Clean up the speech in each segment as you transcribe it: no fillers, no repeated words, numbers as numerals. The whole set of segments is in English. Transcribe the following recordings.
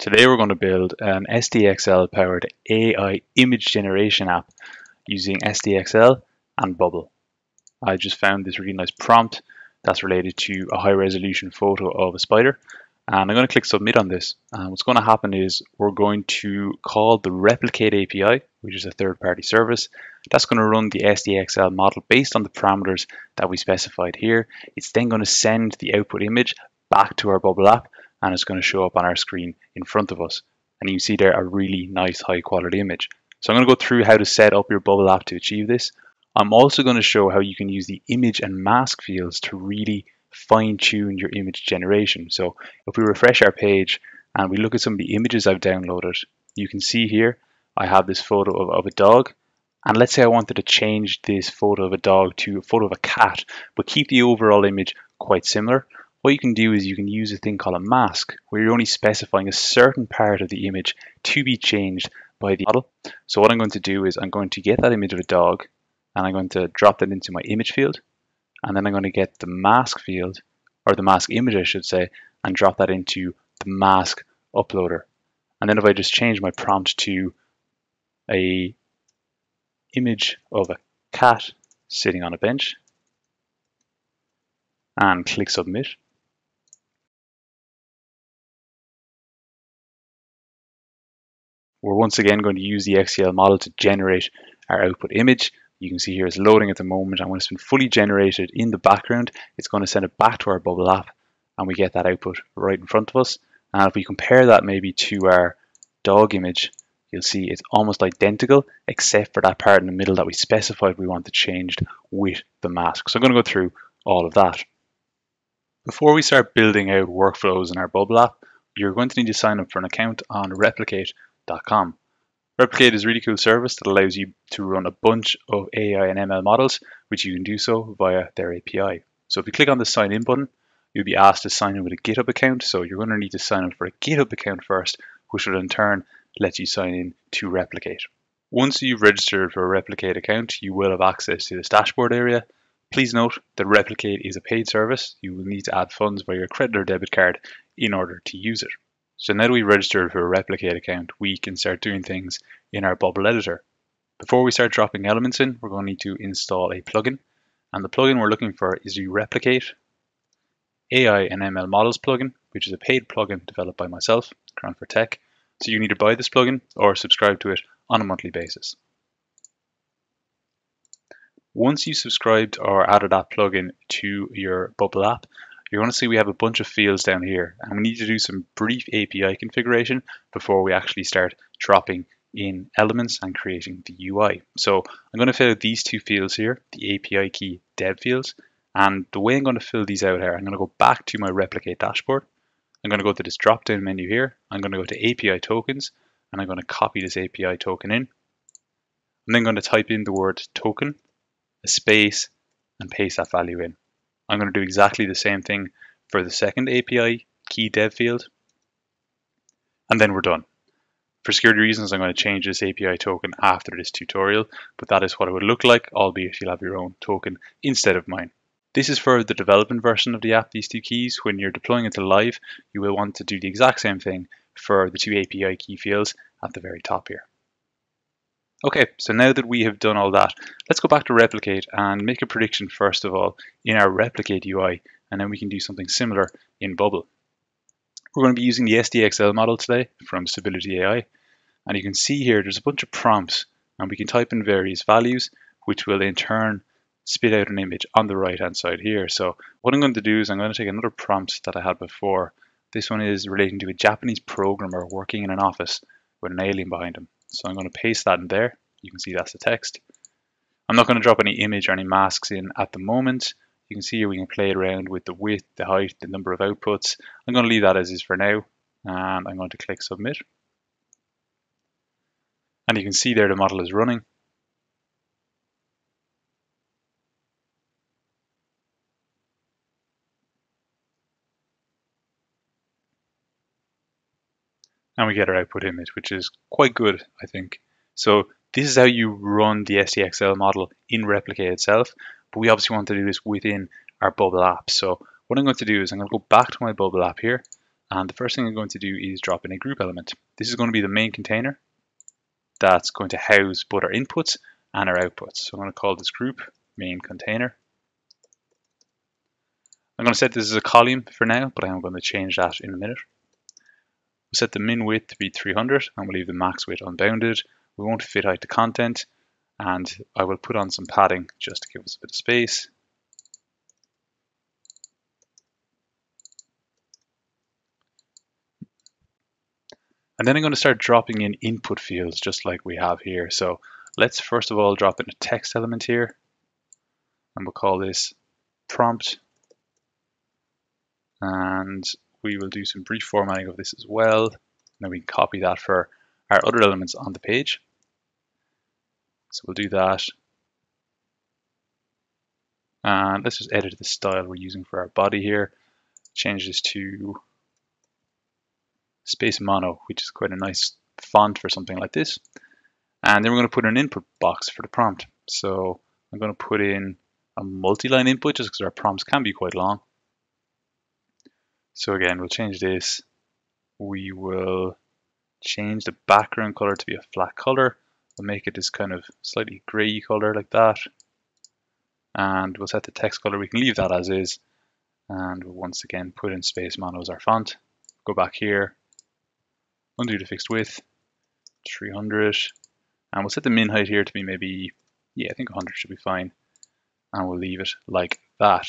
Today we're going to build an SDXL powered AI image generation app using SDXL and Bubble. I just found this really nice prompt that's related to a high resolution photo of a spider, and I'm going to click submit on this. And what's going to happen is we're going to call the Replicate API, which is a third-party service. That's going to run the SDXL model based on the parameters that we specified here. It's then going to send the output image back to our Bubble app, and it's going to show up on our screen in front of us. And you can see there a really nice high quality image. So I'm going to go through how to set up your Bubble app to achieve this. I'm also going to show how you can use the image and mask fields to really fine tune your image generation. So if we refresh our page and we look at some of the images I've downloaded, you can see here I have this photo of a dog. And let's say I wanted to change this photo of a dog to a photo of a cat, but keep the overall image quite similar. What you can do is you can use a thing called a mask, where you're only specifying a certain part of the image to be changed by the model. So what I'm going to do is I'm going to get that image of a dog, and I'm going to drop that into my image field. And then I'm going to get the mask field, or the mask image, I should say, and drop that into the mask uploader. And then if I just change my prompt to an image of a cat sitting on a bench and click submit, we're once again going to use the SDXL model to generate our output image. You can see here it's loading at the moment, and when it's been fully generated in the background, it's going to send it back to our Bubble app, and we get that output right in front of us. And if we compare that maybe to our dog image, you'll see it's almost identical, except for that part in the middle that we specified we want to change with the mask. So I'm going to go through all of that. Before we start building out workflows in our Bubble app, you're going to need to sign up for an account on replicate.com. Replicate is a really cool service that allows you to run a bunch of AI and ML models, which you can do so via their API. So if you click on the sign in button, you'll be asked to sign in with a GitHub account. So you're going to need to sign up for a GitHub account first, which will in turn let you sign in to Replicate. Once you've registered for a Replicate account, you will have access to this dashboard area. Please note that Replicate is a paid service. You will need to add funds via your credit or debit card in order to use it. So now that we've registered for a Replicate account, we can start doing things in our Bubble editor. Before we start dropping elements in, we're going to need to install a plugin. And the plugin we're looking for is the Replicate AI and ML Models plugin, which is a paid plugin developed by myself, Cranford Tech. So you need to buy this plugin or subscribe to it on a monthly basis. Once you subscribed or added that plugin to your Bubble app, you're going to see we have a bunch of fields down here, and we need to do some brief API configuration before we actually start dropping in elements and creating the UI. So I'm going to fill out these two fields here, the API key dev fields, and the way I'm going to fill these out here, I'm going to go back to my Replicate dashboard. I'm going to go to this drop down menu here. I'm going to go to API tokens, and I'm going to copy this API token in. I'm then going to type in the word token, a space, and paste that value in. I'm going to do exactly the same thing for the second API key dev field, and then we're done. For security reasons, I'm going to change this API token after this tutorial, but that is what it would look like, albeit you'll have your own token instead of mine. This is for the development version of the app, these two keys. When you're deploying it to live, you will want to do the exact same thing for the two API key fields at the very top here. Okay, so now that we have done all that, let's go back to Replicate and make a prediction first of all in our Replicate UI, and then we can do something similar in Bubble. We're going to be using the SDXL model today from Stability AI, and you can see here there's a bunch of prompts, and we can type in various values, which will in turn spit out an image on the right hand side here. So what I'm going to do is I'm going to take another prompt that I had before. This one is relating to a Japanese programmer working in an office with an alien behind him. So I'm going to paste that in there. You can see that's the text. I'm not going to drop any image or any masks in at the moment. You can see here we can play around with the width, the height, the number of outputs. I'm going to leave that as is for now, and I'm going to click submit. And you can see there the model is running. And we get our output image, which is quite good, I think. So this is how you run the SDXL model in Replicate itself, but we obviously want to do this within our Bubble app. So what I'm going to do is I'm going to go back to my Bubble app here, And the first thing I'm going to do is drop in a group element. This is going to be the main container that's going to house both our inputs and our outputs. So I'm going to call this group main container. I'm going to set this as a column for now, but I'm going to change that in a minute. We'll set the min width to be 300 and we'll leave the max width unbounded. We won't fit out the content, and I will put on some padding just to give us a bit of space. And then I'm going to start dropping in input fields just like we have here. So let's first of all drop in a text element here, and we'll call this prompt. And we will do some brief formatting of this as well. And then we can copy that for our other elements on the page. So we'll do that. And let's just edit the style we're using for our body here. Change this to Space Mono, which is quite a nice font for something like this. And then we're going to put an input box for the prompt. So I'm going to put in a multi-line input just because our prompts can be quite long. So again, we'll change this. We will change the background color to be a flat color. We'll make it this kind of slightly gray color like that. And we'll set the text color. We can leave that as is. And we'll once again put in Space Mono as our font. Go back here. Undo the fixed width, 300, and we'll set the min height here to be maybe, I think 100 should be fine, and we'll leave it like that.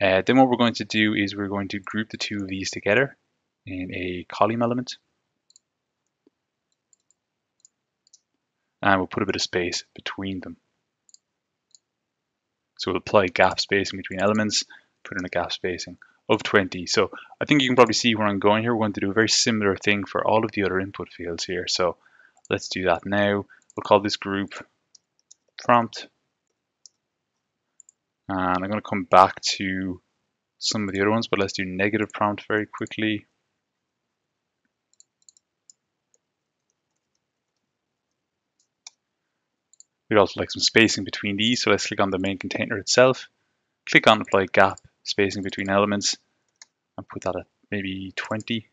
Then what we're going to do is we're going to group the two of these together in a column element, and we'll put a bit of space between them. So we'll apply gap spacing between elements, put in a gap spacing of 20. So I think you can probably see where I'm going here. We're going to do a very similar thing for all of the other input fields here. So let's do that now. We'll call this group prompt. And I'm going to come back to some of the other ones, but let's do negative prompt very quickly. We'd also like some spacing between these. So let's click on the main container itself. Click on apply gap spacing between elements and put that at maybe 20.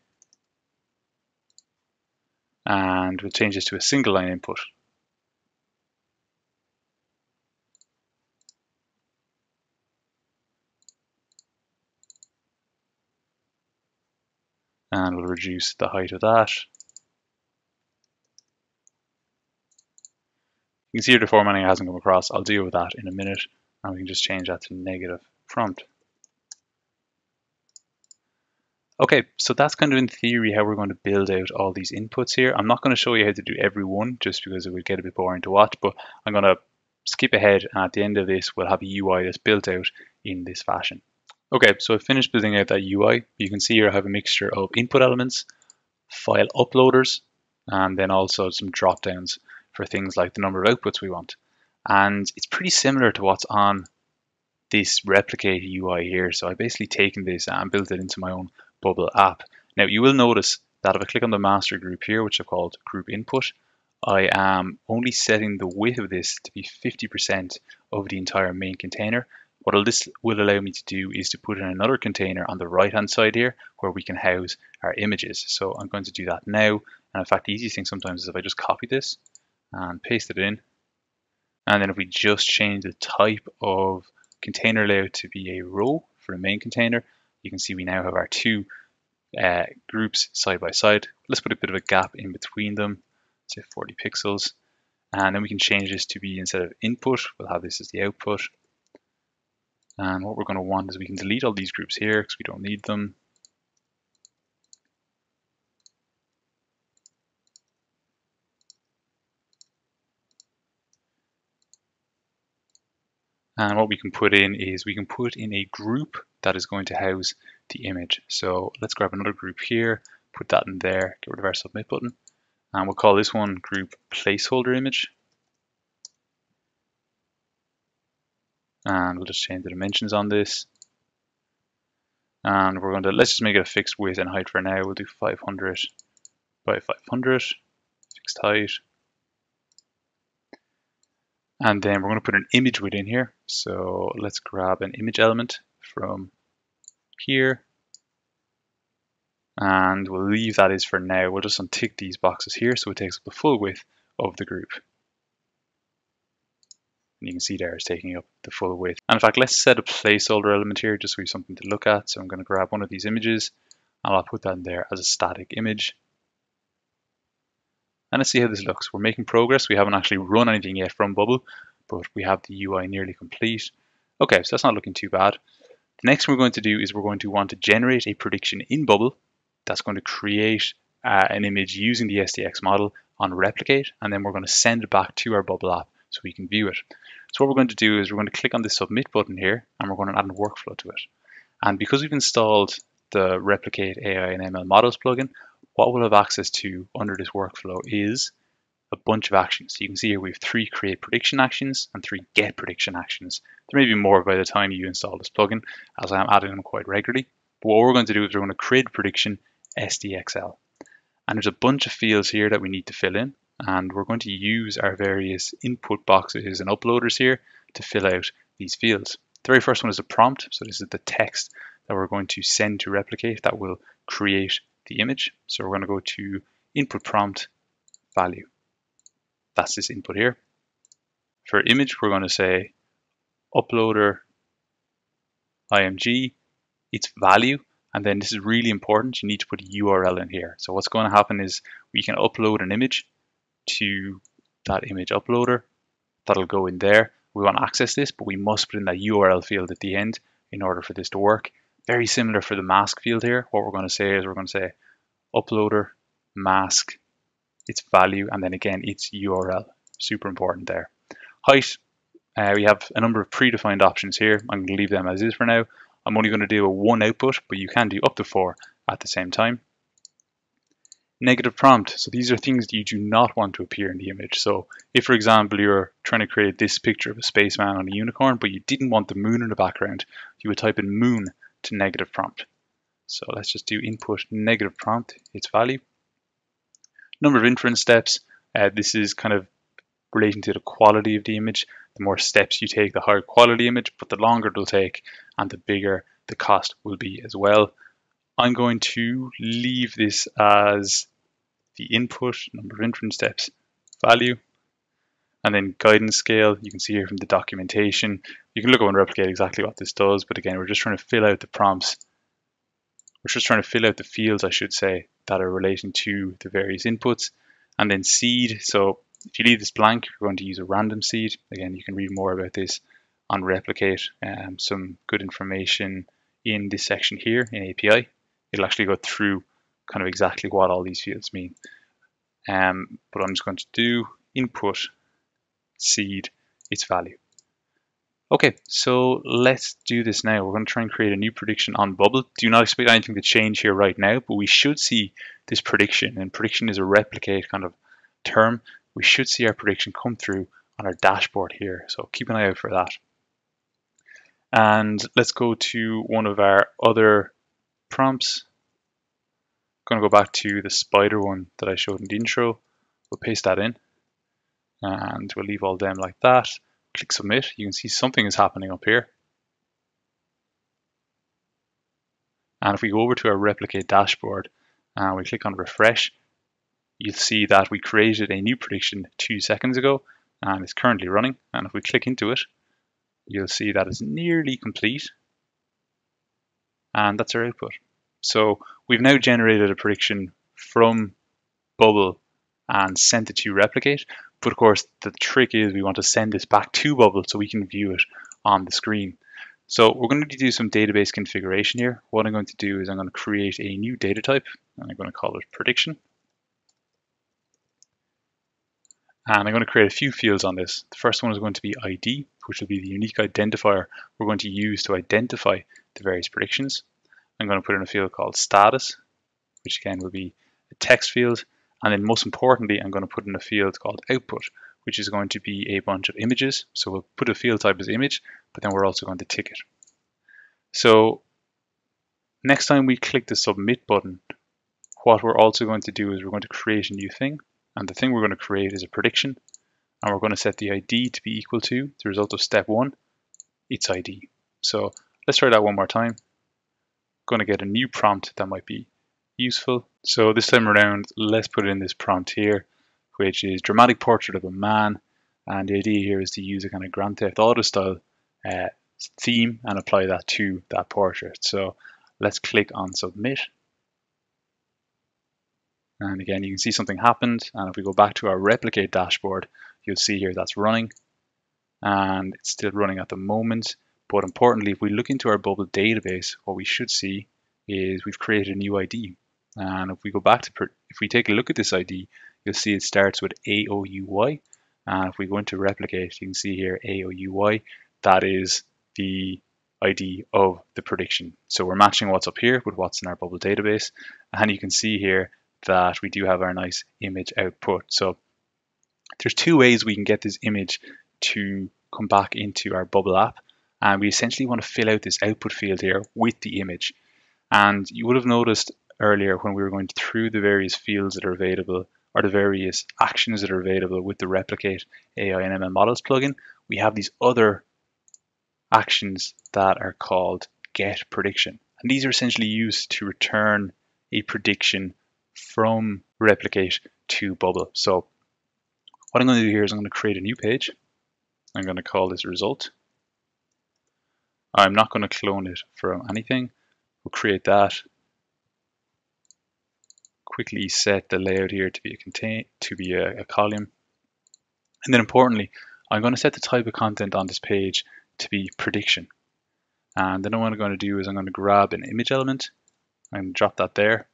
And we'll change this to a single line input. And we'll reduce the height of that. You can see here the formatting hasn't come across. I'll deal with that in a minute, and we can just change that to negative prompt. Okay, so that's kind of in theory how we're going to build out all these inputs here. I'm not going to show you how to do every one just because it would get a bit boring to watch, but I'm going to skip ahead, and at the end of this, we'll have a UI that's built out in this fashion. Okay, so I finished building out that UI. You can see here I have a mixture of input elements, file uploaders, and then also some drop-downs for things like the number of outputs we want. And it's pretty similar to what's on this Replicate UI here. So I've basically taken this and built it into my own Bubble app. Now you will notice that if I click on the master group here, which I've called group input, I am only setting the width of this to be 50% of the entire main container. What this will allow me to do is to put in another container on the right hand side here where we can house our images. So I'm going to do that now. And in fact, the easiest thing sometimes is if I just copy this and paste it in. And then if we just change the type of container layout to be a row for the main container, you can see we now have our two groups side by side. Let's put a bit of a gap in between them, say 40 pixels. And then we can change this to be, instead of input, we'll have this as the output. And what we're going to want is we can delete all these groups here because we don't need them. And what we can put in is we can put in a group that is going to house the image. So let's grab another group here, put that in there, get rid of our submit button. And we'll call this one group placeholder image. And we'll just change the dimensions on this. And we're going to, let's just make it a fixed width and height for now. We'll do 500 by 500, fixed height. And then we're going to put an image within here. So let's grab an image element from here. and we'll leave that as for now. We'll just untick these boxes here so it takes up the full width of the group. And you can see there it's taking up the full width. And in fact, let's set a placeholder element here just so we have something to look at. So I'm going to grab one of these images and I'll put that in there as a static image. And let's see how this looks. We're making progress. We haven't actually run anything yet from Bubble, but we have the UI nearly complete. Okay, so that's not looking too bad. The next thing we're going to do is we're going to want to generate a prediction in Bubble that's going to create an image using the SDX model on Replicate, and then we're going to send it back to our Bubble app so we can view it. So what we're going to do is we're going to click on the submit button here and we're going to add a workflow to it. And because we've installed the Replicate AI and ML models plugin, what we'll have access to under this workflow is a bunch of actions. So you can see here we have 3 create prediction actions and 3 get prediction actions. There may be more by the time you install this plugin, as I'm adding them quite regularly. But what we're going to do is we're going to create a prediction SDXL. And there's a bunch of fields here that we need to fill in. And we're going to use our various input boxes and uploaders here to fill out these fields. The very first one is a prompt. So this is the text that we're going to send to Replicate that will create the image. So we're going to go to input prompt value. That's this input here. For image, we're going to say uploader img, its value. And then this is really important. You need to put a URL in here. So what's going to happen is we can upload an image to that image uploader. That'll go in there. We want to access this, but we must put in that URL field at the end in order for this to work. Very similar for the mask field here. What we're going to say is we're going to say uploader mask, its value, and then again, its URL. Super important there. Height, we have a number of predefined options here. I'm going to leave them as is for now. I'm only going to do a 1 output, but you can do up to 4 at the same time. Negative prompt. So these are things that you do not want to appear in the image. So if, for example, you're trying to create this picture of a spaceman on a unicorn, but you didn't want the moon in the background, you would type in moon to negative prompt. So let's just do input negative prompt, its value. Number of inference steps. This is kind of relating to the quality of the image. The more steps you take, the higher quality image, but the longer it'll take and the bigger the cost will be as well. I'm going to leave this as the input, number of inference steps, value, and then guidance scale. You can see here from the documentation, you can look up and replicate exactly what this does. But again, we're just trying to fill out the prompts. We're just trying to fill out the fields, I should say, that are relating to the various inputs. And then seed. So if you leave this blank, you're going to use a random seed. Again, you can read more about this on Replicate. Some good information in this section here in API. It'll actually go through kind of exactly what all these fields mean. But I'm just going to do input seed, its value. Okay, so let's do this now. We're going to try and create a new prediction on Bubble. Do not expect anything to change here right now, but we should see this prediction. And prediction is a Replicate kind of term. We should see our prediction come through on our dashboard here. So keep an eye out for that. And let's go to one of our other prompts. I'm going to go back to the spider one that I showed in the intro. We'll paste that in and we'll leave all them like that. Click submit. You can see something is happening up here. And if we go over to our Replicate dashboard and we click on refresh, you'll see that we created a new prediction 2 seconds ago and it's currently running. And if we click into it, you'll see that it's nearly complete. And that's our output. So we've now generated a prediction from Bubble and sent it to Replicate. But of course, the trick is we want to send this back to Bubble so we can view it on the screen. So we're going to do some database configuration here. What I'm going to do is I'm going to create a new data type and I'm going to call it prediction. And I'm going to create a few fields on this. The first one is going to be ID, which will be the unique identifier we're going to use to identify the various predictions. I'm going to put in a field called status, which again will be a text field. And then most importantly, I'm going to put in a field called output, which is going to be a bunch of images. So we'll put a field type as image, but then we're also going to tick it. So next time we click the submit button, what we're also going to do is we're going to create a new thing. And the thing we're going to create is a prediction. And we're going to set the ID to be equal to the result of step one, its ID. So let's try that one more time. Going to get a new prompt that might be useful. So this time around, let's put in this prompt here, which is dramatic portrait of a man. And the idea here is to use a kind of Grand Theft Auto style theme and apply that to that portrait. So let's click on submit. And again, you can see something happened. And if we go back to our Replicate dashboard, you'll see here that's running. And it's still running at the moment. But importantly, if we look into our Bubble database, what we should see is we've created a new ID. And if we go back to, if we take a look at this ID, you'll see it starts with AOUY. And if we go into Replicate, you can see here AOUY, that is the ID of the prediction. So we're matching what's up here with what's in our Bubble database. And you can see here that we do have our nice image output. So there's two ways we can get this image to come back into our Bubble app. And we essentially want to fill out this output field here with the image. And you would have noticed earlier when we were going through the various fields that are available, or the various actions that are available with the Replicate AI and ML Models plugin, we have these other actions that are called Get Prediction. And these are essentially used to return a prediction from Replicate to Bubble. So what I'm going to do here is I'm going to create a new page. I'm going to call this result. I'm not going to clone it from anything. We'll create that. Quickly set the layout here to be a column. And then importantly, I'm going to set the type of content on this page to be prediction. And then what I'm going to do is I'm going to grab an image element and drop that there.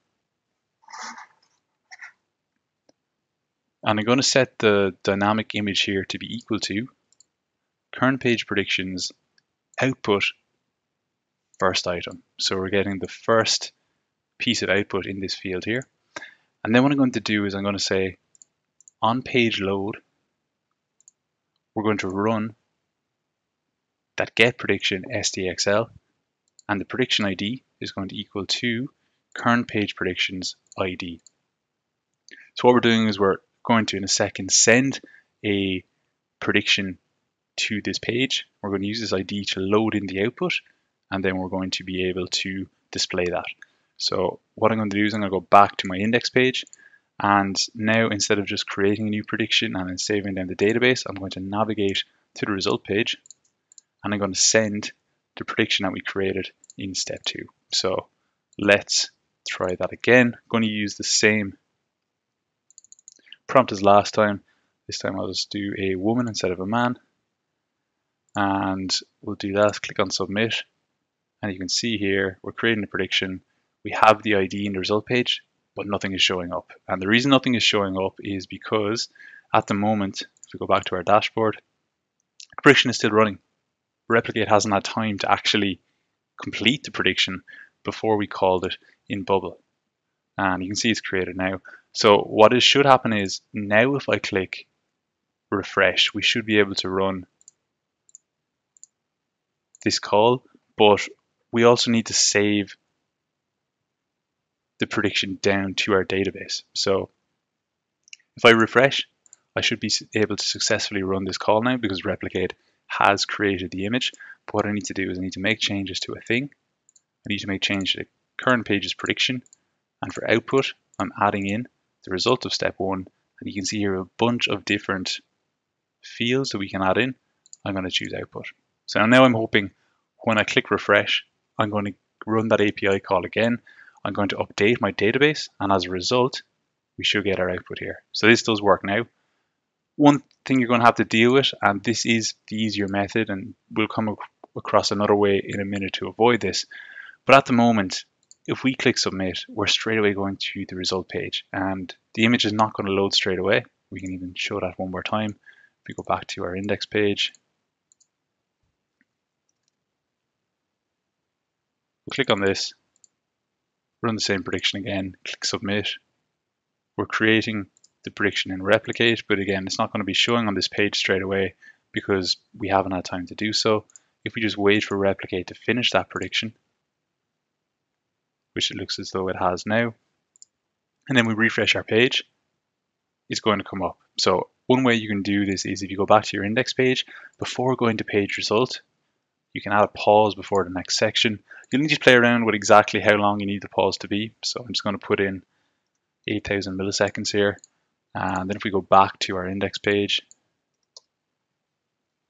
And I'm going to set the dynamic image here to be equal to current page predictions output first item. So we're getting the first piece of output in this field here. And then what I'm going to do is I'm going to say on page load, we're going to run that get prediction SDXL, and the prediction ID is going to equal to current page predictions ID. So what we're doing is we're going to in a second send a prediction to this page. We're going to use this ID to load in the output, and then we're going to be able to display that. So what I'm going to do is I'm going to go back to my index page, and now instead of just creating a new prediction and then saving down the database, I'm going to navigate to the result page, and I'm going to send the prediction that we created in step 2. So let's try that again. I'm going to use the same prompt as last time. This time I'll just do a woman instead of a man, and we'll do that. Click on submit, and you can see here we're creating a prediction. We have the ID in the result page, but nothing is showing up. And the reason nothing is showing up is because at the moment, if we go back to our dashboard, the prediction is still running. Replicate hasn't had time to actually complete the prediction before we called it in Bubble. And you can see it's created now. So what should happen is now if I click refresh, we should be able to run this call, but we also need to save the prediction down to our database. So if I refresh, I should be able to successfully run this call now because Replicate has created the image. But what I need to do is I need to make changes to a thing. I need to make changes to current page's prediction. And for output, I'm adding in the result of step 1. And you can see here a bunch of different fields that we can add in. I'm going to choose output. So now I'm hoping when I click refresh, I'm going to run that API call again. I'm going to update my database, and as a result, we should get our output here. So this does work now. One thing you're going to have to deal with, and this is the easier method, and we'll come across another way in a minute to avoid this, but at the moment, if we click submit, we're straight away going to the result page, and the image is not going to load straight away. We can even show that one more time. If we go back to our index page, we'll click on this, run the same prediction again, click submit. We're creating the prediction in Replicate, but again, it's not going to be showing on this page straight away because we haven't had time to do so. If we just wait for Replicate to finish that prediction, which it looks as though it has now, and then we refresh our page, it's going to come up. So one way you can do this is if you go back to your index page, before going to page result, You can add a pause before the next section. You'll need to play around with exactly how long you need the pause to be. So I'm just going to put in 8,000 milliseconds here. And then if we go back to our index page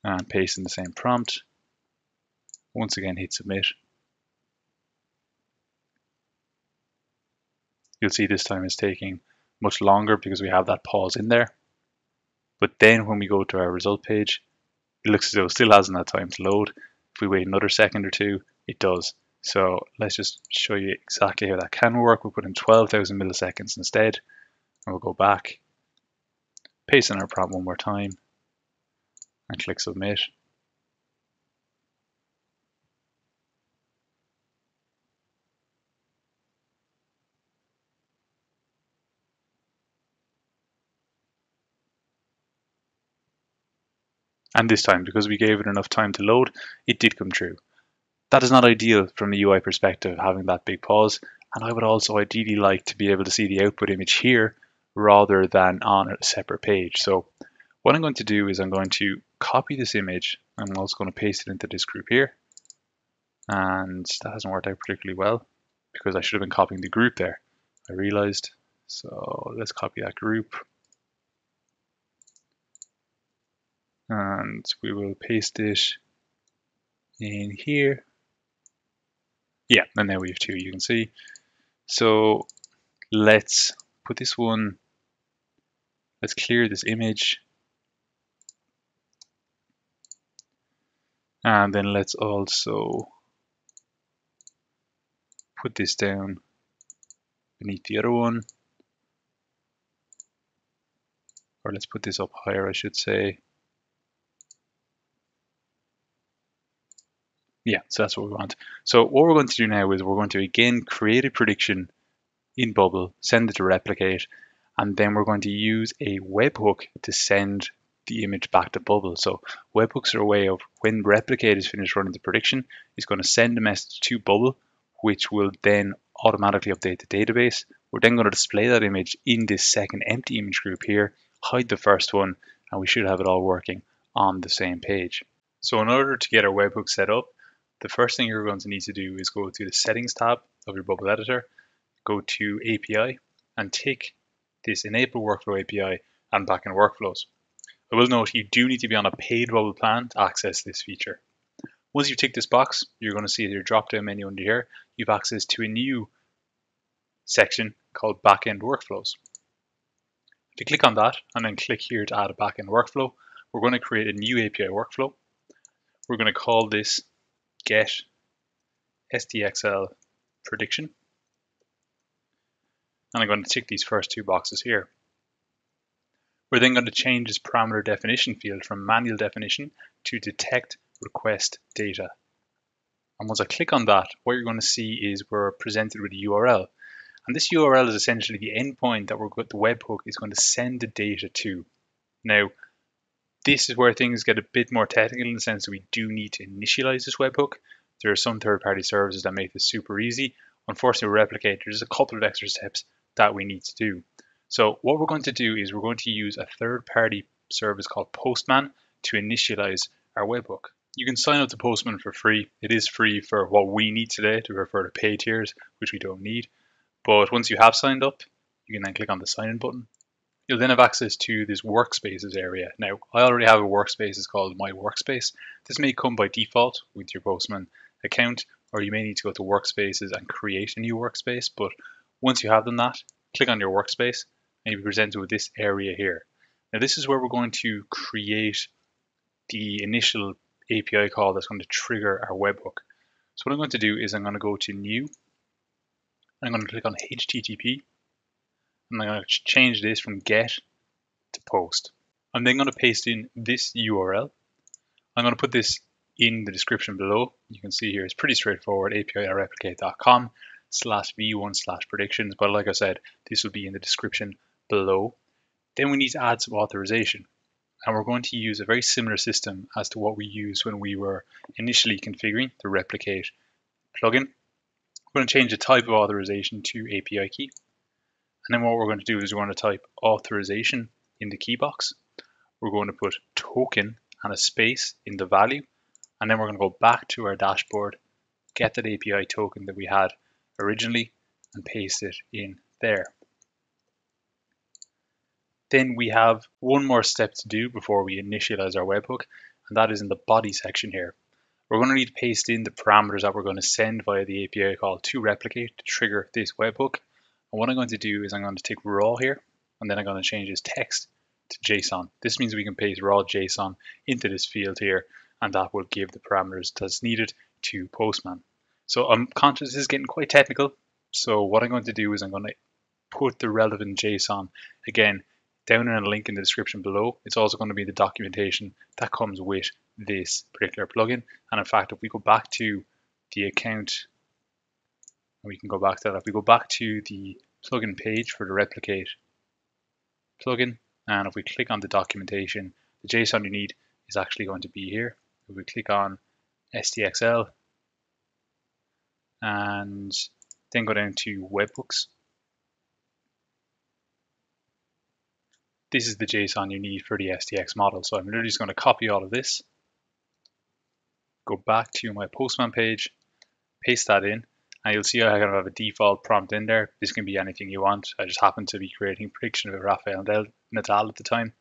and paste in the same prompt, once again, hit submit. You'll see this time it's taking much longer because we have that pause in there. But then when we go to our result page, it looks as though it still hasn't had time to load. If we wait another second or two, it does. So let's just show you exactly how that can work. We'll put in 12,000 milliseconds instead, and we'll go back, paste in our prompt one more time, and click submit. And this time, because we gave it enough time to load, it did come true. That is not ideal from a UI perspective, having that big pause. And I would also ideally like to be able to see the output image here rather than on a separate page. So what I'm going to do is I'm going to copy this image. I'm also going to paste it into this group here. And that hasn't worked out particularly well because I should have been copying the group there, I realized. So let's copy that group. And we will paste it in here. Yeah, and now we have two, you can see. So let's put this one, let's clear this image. And then let's also put this down beneath the other one. Or let's put this up higher, I should say. Yeah, so that's what we want. So what we're going to do now is we're going to again create a prediction in Bubble, send it to Replicate, and then we're going to use a webhook to send the image back to Bubble. So webhooks are a way of when Replicate is finished running the prediction, it's going to send a message to Bubble, which will then automatically update the database. We're then going to display that image in this second empty image group here, hide the first one, and we should have it all working on the same page. So in order to get our webhook set up, the first thing you're going to need to do is go to the settings tab of your Bubble editor, go to API, and tick this enable workflow API and backend workflows. I will note you do need to be on a paid Bubble plan to access this feature. Once you tick this box, you're going to see your drop down menu under here. You've access to a new section called backend workflows. If you click on that and then click here to add a backend workflow, we're going to create a new API workflow. We're going to call this get SDXL prediction. And I'm going to tick these first two boxes here. We're then going to change this parameter definition field from manual definition to detect request data. And once I click on that, what you're going to see is we're presented with a URL. And this URL is essentially the endpoint that the webhook is going to send the data to. Now, this is where things get a bit more technical in the sense that we do need to initialize this webhook. There are some third-party services that make this super easy. Unfortunately, with Replicate, there's a couple of extra steps that we need to do. So what we're going to do is we're going to use a third-party service called Postman to initialize our webhook. You can sign up to Postman for free. It is free for what we need today to refer to pay tiers, which we don't need. But once you have signed up, you can then click on the sign in button. You'll then have access to this workspaces area. Now, I already have a workspace, it's called My Workspace. This may come by default with your Postman account, or you may need to go to Workspaces and create a new workspace. But once you have done that, click on your workspace and you'll be presented with this area here. Now, this is where we're going to create the initial API call that's going to trigger our webhook. So what I'm going to do is I'm going to go to New, I'm going to click on HTTP. I'm going to change this from get to post. I'm then going to paste in this URL. I'm going to put this in the description below. You can see here it's pretty straightforward, api.replicate.com/v1/predictions. But like I said, this will be in the description below. Then we need to add some authorization. And we're going to use a very similar system as to what we used when we were initially configuring the Replicate plugin. We're going to change the type of authorization to API key. And then what we're going to do is we're going to type authorization in the key box. We're going to put token and a space in the value. And then we're going to go back to our dashboard, get that API token that we had originally and paste it in there. Then we have one more step to do before we initialize our webhook, and that is in the body section here. We're going to need to paste in the parameters that we're going to send via the API call to Replicate to trigger this webhook. And what I'm going to do is I'm going to take raw here, and then I'm going to change this text to JSON. This means we can paste raw JSON into this field here, and that will give the parameters that's needed to Postman. So I'm conscious this is getting quite technical. So what I'm going to do is I'm going to put the relevant JSON again down in a link in the description below. It's also going to be the documentation that comes with this particular plugin. And in fact, if we go back to the account, we can go back to that. If we go back to the plugin page for the Replicate plugin, and if we click on the documentation, the JSON you need is actually going to be here. If we click on SDXL and then go down to webhooks, this is the JSON you need for the SDX model. So I'm literally just going to copy all of this, go back to my Postman page, paste that in, and you'll see I kind of have a default prompt in there. This can be anything you want. I just happen to be creating a prediction of Rafael Nadal at the time.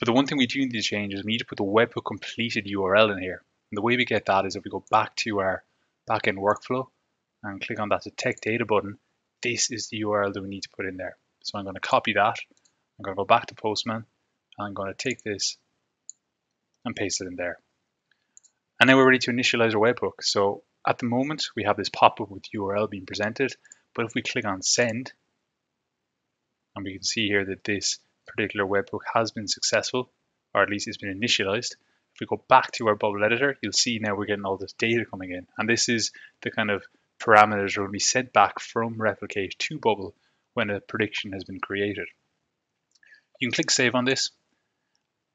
But the one thing we do need to change is we need to put the webhook completed URL in here. And the way we get that is if we go back to our backend workflow and click on that detect data button, this is the URL that we need to put in there. So I'm going to copy that. I'm going to go back to Postman, and I'm going to take this and paste it in there. And now we're ready to initialize our webhook. So at the moment, we have this pop-up with URL being presented, but if we click on send, and we can see here that this particular webhook has been successful, or at least it's been initialized. If we go back to our bubble editor, you'll see now we're getting all this data coming in. And this is the kind of parameters that will be sent back from Replicate to Bubble when a prediction has been created. You can click save on this.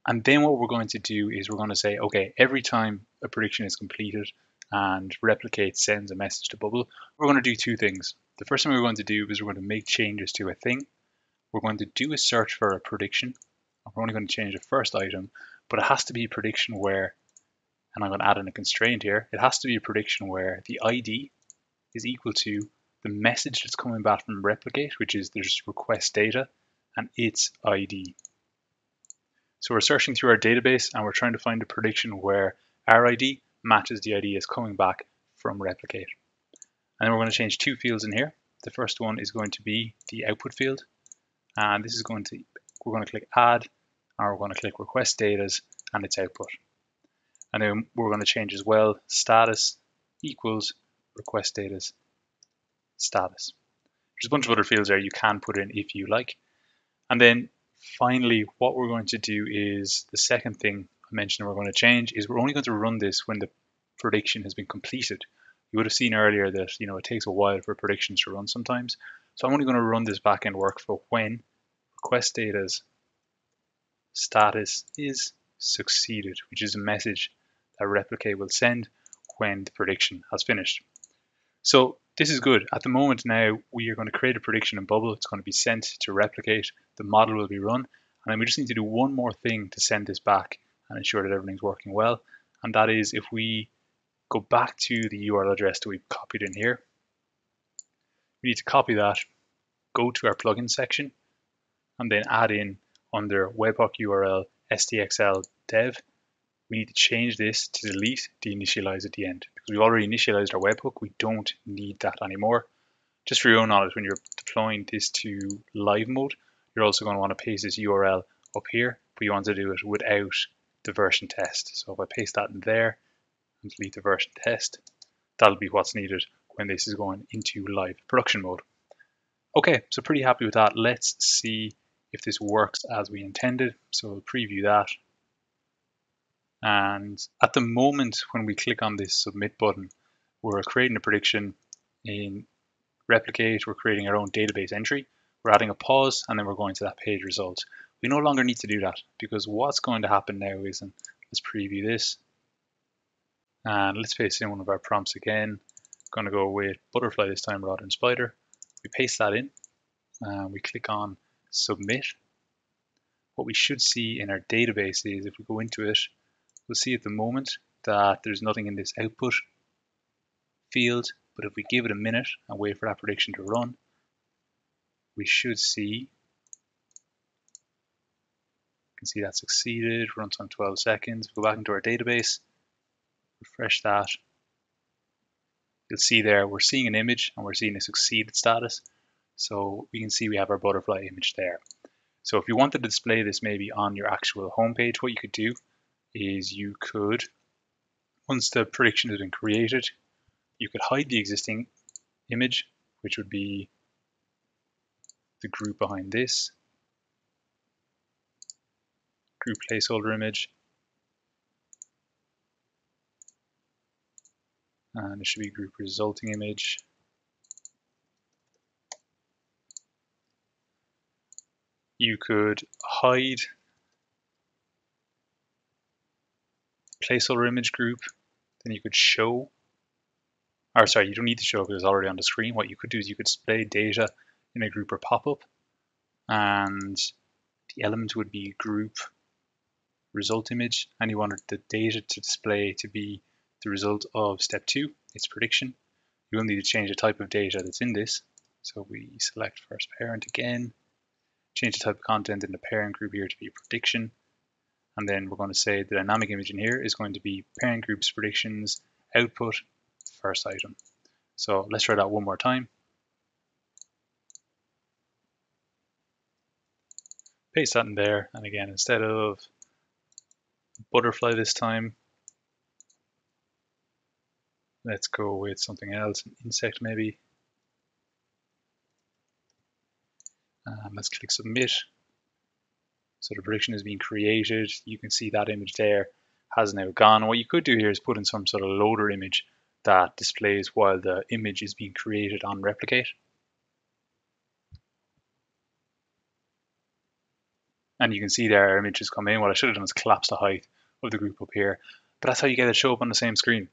And then what we're going to do is we're going to say, okay, every time a prediction is completed and Replicate sends a message to Bubble, we're going to do two things. The first thing we're going to do is we're going to make changes to a thing. We're going to do a search for a prediction. We're only going to change the first item, but it has to be a prediction where, and I'm going to add in a constraint here, it has to be a prediction where the ID is equal to the message that's coming back from Replicate, which is there's request data, and its ID. So we're searching through our database and we're trying to find a prediction where our ID matches the ID that's coming back from Replicate. And then we're going to change two fields in here. The first one is going to be the output field, and this is going to, we're going to click add, and we're going to click request data and its output. And then we're going to change as well status equals request data status. There's a bunch of other fields there you can put in if you like. And then finally, what we're going to do is the second thing I mentioned we're going to change is we're only going to run this when the prediction has been completed. You would have seen earlier that, you know, it takes a while for predictions to run sometimes. So I'm only going to run this backend workflow when request data's status is succeeded, which is a message that Replicate will send when the prediction has finished. So this is good. At the moment now, we are going to create a prediction in Bubble. It's going to be sent to Replicate. The model will be run. And then we just need to do one more thing to send this back and ensure that everything's working well. And that is if we go back to the URL address that we've copied in here, we need to copy that, go to our plugin section, and then add in under webhook URL SDXL dev. We need to change this to delete the initialize at the end because we've already initialized our webhook. We don't need that anymore. Just for your own knowledge, when you're deploying this to live mode, you're also going to want to paste this URL up here, but you want to do it without the version test. So if I paste that in there and delete the version test, that'll be what's needed when this is going into live production mode. Okay, so pretty happy with that. Let's see if this works as we intended. So we'll preview that. And at the moment, when we click on this submit button, we're creating a prediction in Replicate. We're creating our own database entry. We're adding a pause, and then we're going to that page result. We no longer need to do that because what's going to happen now is, and let's preview this. And let's paste in one of our prompts again. I'm going to go with butterfly this time rather than spider. We paste that in, and we click on submit. What we should see in our database is if we go into it, we'll see at the moment that there's nothing in this output field, but if we give it a minute and wait for that prediction to run, we should see, you can see that succeeded, runs on 12 seconds. Go back into our database, refresh that. You'll see there we're seeing an image and we're seeing a succeeded status. So we can see we have our butterfly image there. So if you wanted to display this maybe on your actual homepage, what you could do is you could, once the prediction has been created, you could hide the existing image, which would be the group behind this, group placeholder image. And it should be group resulting image. You could hide placeholder image group, then you could show, or sorry, you don't need to show because it's already on the screen. What you could do is you could display data in a group or pop-up, and the element would be group result image, and you wanted the data to display to be the result of step 2, its prediction. You will need to change the type of data that's in this. So we select first parent again, change the type of content in the parent group here to be prediction. And then we're going to say the dynamic image in here is going to be parent group's predictions output first item. So let's try that one more time. Paste that in there. And again, instead of butterfly this time, let's go with something else, an insect maybe. Let's click submit. So the prediction is being created. You can see that image there has now gone. What you could do here is put in some sort of loader image that displays while the image is being created on Replicate. And you can see there our image has come in. What I should have done is collapse the height of the group up here. But that's how you get it show up on the same screen.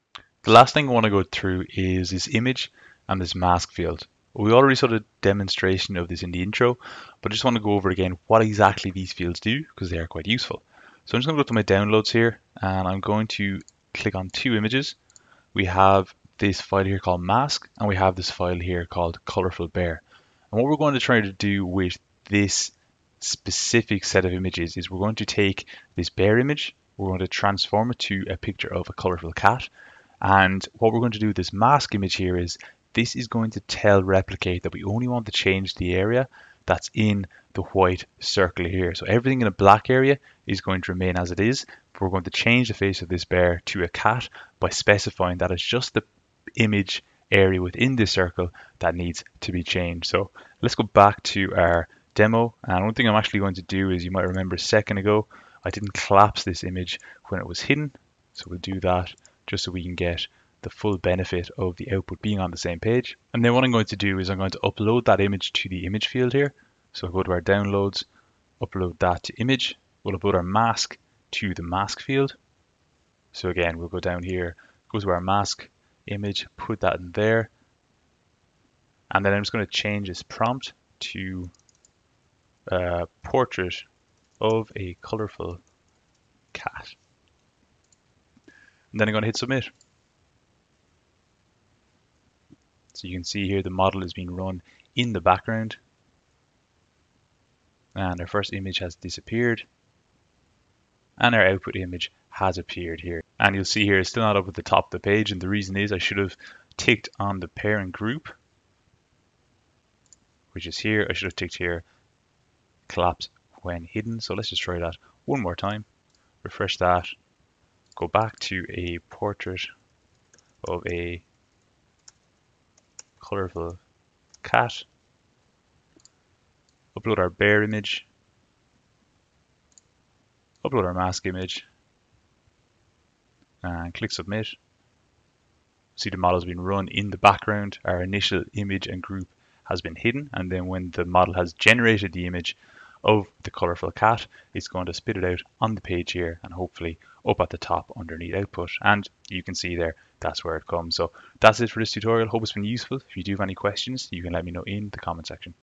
The last thing I want to go through is this image and this mask field. We already saw the demonstration of this in the intro, but I just want to go over again what exactly these fields do, because they are quite useful. So I'm just going to go to my downloads here, and I'm going to click on 2 images. We have this file here called mask, and we have this file here called colorful bear. And what we're going to try to do with this specific set of images is we're going to take this bear image, we're going to transform it to a picture of a colorful cat. And what we're going to do with this mask image here is this is going to tell Replicate that we only want to change the area that's in the white circle here. So everything in a black area is going to remain as it is. But we're going to change the face of this bear to a cat by specifying that it's just the image area within this circle that needs to be changed. So let's go back to our demo. And one thing I'm actually going to do is, you might remember a second ago, I didn't collapse this image when it was hidden. So we'll do that just so we can get the full benefit of the output being on the same page. And then what I'm going to do is I'm going to upload that image to the image field here. So I'll go to our downloads, upload that to image. We'll upload our mask to the mask field. So again, we'll go down here, go to our mask image, put that in there. And then I'm just going to change this prompt to a portrait of a colorful cat. And then I'm going to hit submit. So you can see here the model is being run in the background. And our first image has disappeared. And our output image has appeared here. And you'll see here it's still not up at the top of the page. And the reason is I should have ticked on the parent group, which is here. I should have ticked here, collapse when hidden. So let's just try that one more time. Refresh that. Go back to a portrait of a colorful cat. Upload our bear image. Upload our mask image. And click submit. See the model's been run in the background. Our initial image and group has been hidden. And then when the model has generated the image of the colorful cat, it's going to spit it out on the page here and hopefully up at the top underneath output. And you can see there, that's where it comes. So that's it for this tutorial. Hope it's been useful. If you do have any questions, you can let me know in the comment section.